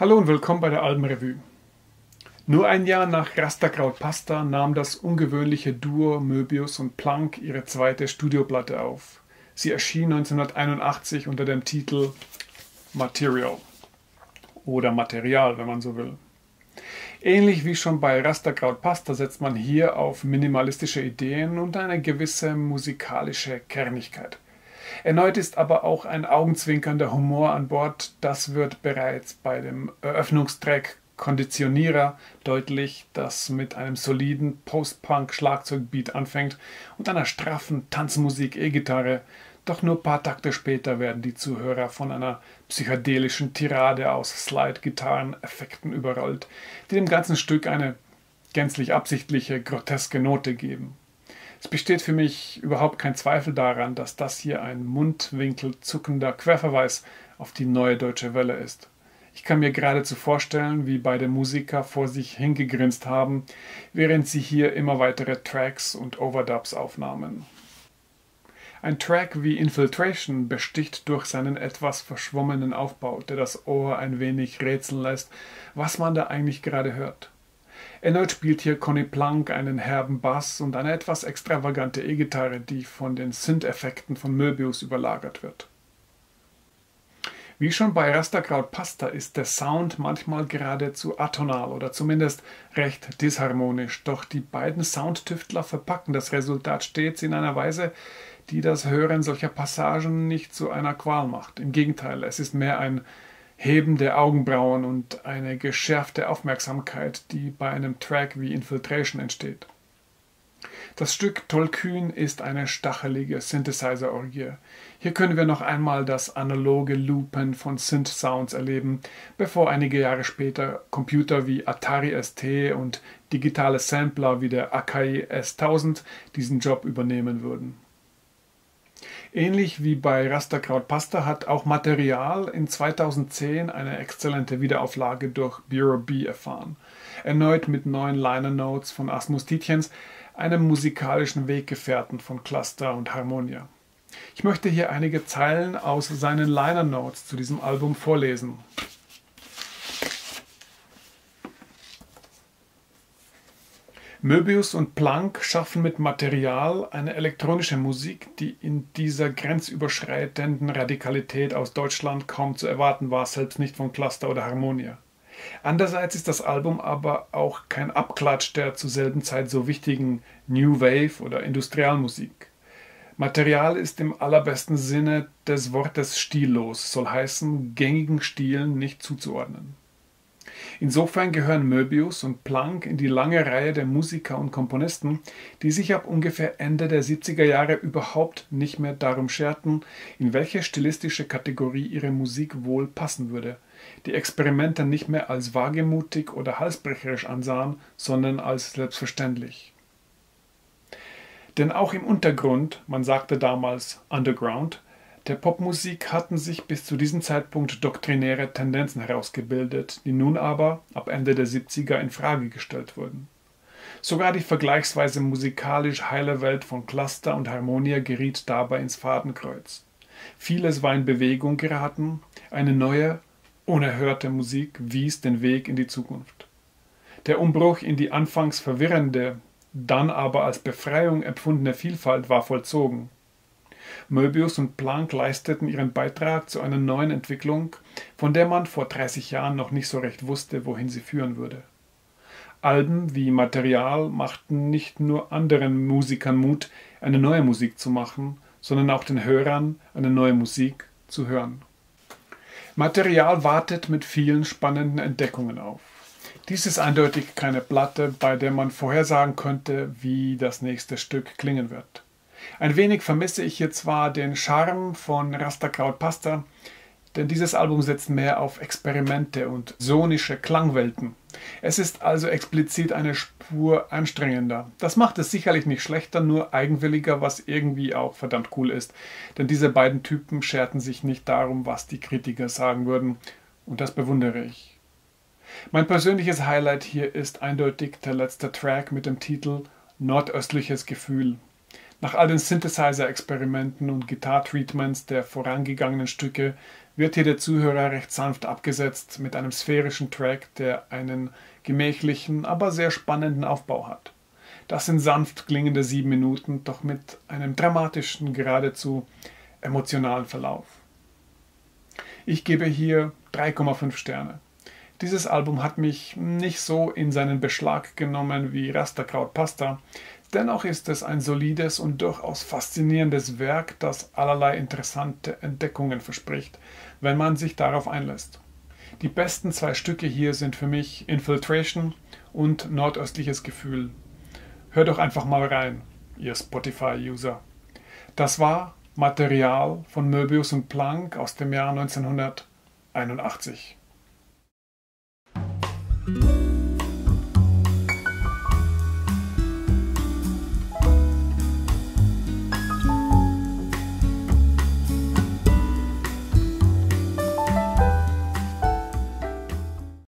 Hallo und willkommen bei der Albenrevue. Nur ein Jahr nach Rastakraut Pasta nahm das ungewöhnliche Duo Möbius und Plank ihre zweite Studioplatte auf. Sie erschien 1981 unter dem Titel Material oder Material, wenn man so will. Ähnlich wie schon bei Rastakraut Pasta setzt man hier auf minimalistische Ideen und eine gewisse musikalische Kernigkeit. Erneut ist aber auch ein augenzwinkernder Humor an Bord, das wird bereits bei dem Eröffnungstrack Konditionierer deutlich, das mit einem soliden Post-Punk-Schlagzeugbeat anfängt und einer straffen Tanzmusik-E-Gitarre, doch nur ein paar Takte später werden die Zuhörer von einer psychedelischen Tirade aus Slide-Gitarren-Effekten überrollt, die dem ganzen Stück eine gänzlich absichtliche, groteske Note geben. Es besteht für mich überhaupt kein Zweifel daran, dass das hier ein mundwinkelzuckender Querverweis auf die Neue Deutsche Welle ist. Ich kann mir geradezu vorstellen, wie beide Musiker vor sich hingegrinst haben, während sie hier immer weitere Tracks und Overdubs aufnahmen. Ein Track wie Infiltration besticht durch seinen etwas verschwommenen Aufbau, der das Ohr ein wenig rätseln lässt, was man da eigentlich gerade hört. Erneut spielt hier Conny Plank einen herben Bass und eine etwas extravagante E-Gitarre, die von den Synth-Effekten von Möbius überlagert wird. Wie schon bei Rastakraut Pasta ist der Sound manchmal geradezu atonal oder zumindest recht disharmonisch, doch die beiden Soundtüftler verpacken das Resultat stets in einer Weise, die das Hören solcher Passagen nicht zu einer Qual macht. Im Gegenteil, es ist mehr ein Heben der Augenbrauen und eine geschärfte Aufmerksamkeit, die bei einem Track wie Infiltration entsteht. Das Stück Tollkühn ist eine stachelige Synthesizer-Orgie. Hier können wir noch einmal das analoge Loopen von Synth-Sounds erleben, bevor einige Jahre später Computer wie Atari ST und digitale Sampler wie der AKI S1000 diesen Job übernehmen würden. Ähnlich wie bei Rastakraut Pasta hat auch Material in 2010 eine exzellente Wiederauflage durch Bureau B erfahren. Erneut mit neuen Liner Notes von Asmus Tietchens, einem musikalischen Weggefährten von Cluster und Harmonia. Ich möchte hier einige Zeilen aus seinen Liner Notes zu diesem Album vorlesen. Möbius und Plank schaffen mit Material eine elektronische Musik, die in dieser grenzüberschreitenden Radikalität aus Deutschland kaum zu erwarten war, selbst nicht von Cluster oder Harmonia. Andererseits ist das Album aber auch kein Abklatsch der zur selben Zeit so wichtigen New Wave oder Industrialmusik. Material ist im allerbesten Sinne des Wortes stillos, soll heißen, gängigen Stilen nicht zuzuordnen. Insofern gehören Möbius und Plank in die lange Reihe der Musiker und Komponisten, die sich ab ungefähr Ende der 70er Jahre überhaupt nicht mehr darum scherten, in welche stilistische Kategorie ihre Musik wohl passen würde, die Experimente nicht mehr als wagemutig oder halsbrecherisch ansahen, sondern als selbstverständlich. Denn auch im Untergrund, man sagte damals Underground, der Popmusik hatten sich bis zu diesem Zeitpunkt doktrinäre Tendenzen herausgebildet, die nun aber ab Ende der 70er in Frage gestellt wurden. Sogar die vergleichsweise musikalisch heile Welt von Cluster und Harmonia geriet dabei ins Fadenkreuz. Vieles war in Bewegung geraten, eine neue, unerhörte Musik wies den Weg in die Zukunft. Der Umbruch in die anfangs verwirrende, dann aber als Befreiung empfundene Vielfalt war vollzogen. Möbius und Plank leisteten ihren Beitrag zu einer neuen Entwicklung, von der man vor 30 Jahren noch nicht so recht wusste, wohin sie führen würde. Alben wie Material machten nicht nur anderen Musikern Mut, eine neue Musik zu machen, sondern auch den Hörern eine neue Musik zu hören. Material wartet mit vielen spannenden Entdeckungen auf. Dies ist eindeutig keine Platte, bei der man vorhersagen könnte, wie das nächste Stück klingen wird. Ein wenig vermisse ich hier zwar den Charme von Rastakraut Pasta, denn dieses Album setzt mehr auf Experimente und sonische Klangwelten, Es ist also explizit eine Spur anstrengender. Das macht es sicherlich nicht schlechter, nur eigenwilliger, was irgendwie auch verdammt cool ist. Denn diese beiden Typen scherten sich nicht darum, was die Kritiker sagen würden. Und das bewundere ich. Mein persönliches Highlight hier ist eindeutig der letzte Track mit dem Titel Nordöstliches Gefühl. Nach all den Synthesizer-Experimenten und Gitarre-Treatments der vorangegangenen Stücke wird hier der Zuhörer recht sanft abgesetzt mit einem sphärischen Track, der einen gemächlichen, aber sehr spannenden Aufbau hat. Das sind sanft klingende 7 Minuten, doch mit einem dramatischen, geradezu emotionalen Verlauf. Ich gebe hier 3,5 Sterne. Dieses Album hat mich nicht so in seinen Beschlag genommen wie Rastakraut Pasta. Dennoch ist es ein solides und durchaus faszinierendes Werk, das allerlei interessante Entdeckungen verspricht, wenn man sich darauf einlässt. Die besten 2 Stücke hier sind für mich Infiltration und Nordöstliches Gefühl. Hör doch einfach mal rein, ihr Spotify-User. Das war Material von Möbius und Plank aus dem Jahr 1981.